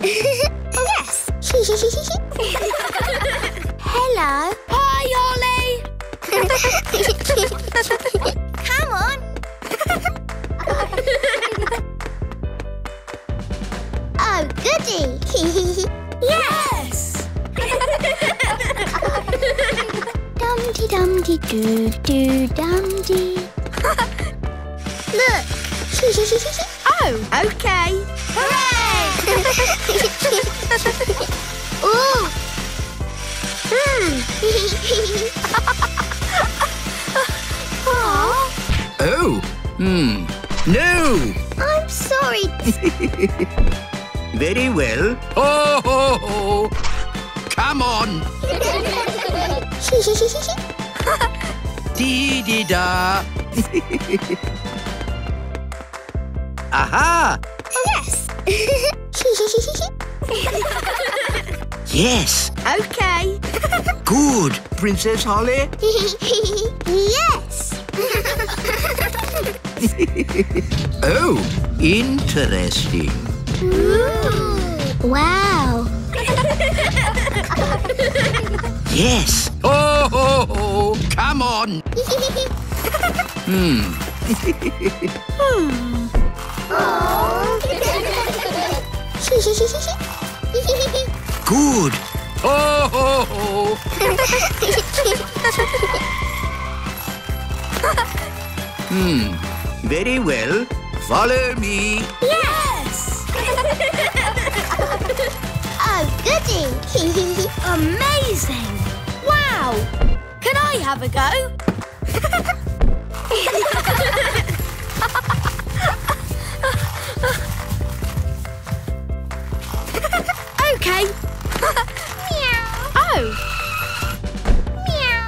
Yes. Hello. Hi, Holly. Come on. Oh, goody. Yes. Dum-dee-dum-dee-doo-doo-dum-dee. Look. Oh, okay. Hooray! Ooh. Aww. Oh. Hmm. No. I'm sorry. Very well. Oh, ho, ho. Come on. Dee-dee-da. Aha! Yes! Yes! Okay! Good, Princess Holly! Yes! Oh, interesting! Ooh. Wow! Yes! Oh, ho, ho. Come on! Hmm. Good. Oh, ho, ho. Very well. Follow me. Yes. Oh, goody. Amazing. Wow. Can I have a go? Okay. Meow. Oh. Meow.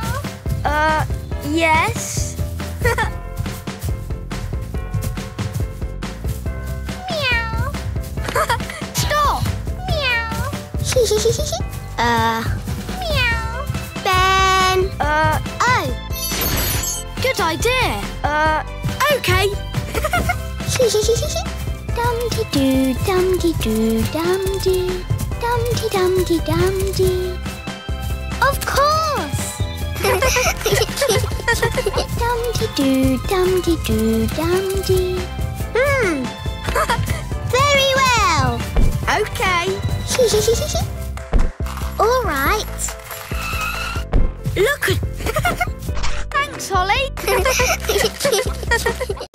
Yes. Meow. Stop. Meow. Meow. Ben. Oh. Good idea. Okay. Dum-dee-doo, dum-dee-doo, dum-dee. Dum-dee-dum-dee-dum-dee. Of course! Dum-dee-doo, dum-dee-doo, dum-dee. Very well! Okay. All right. Look! Thanks, Holly.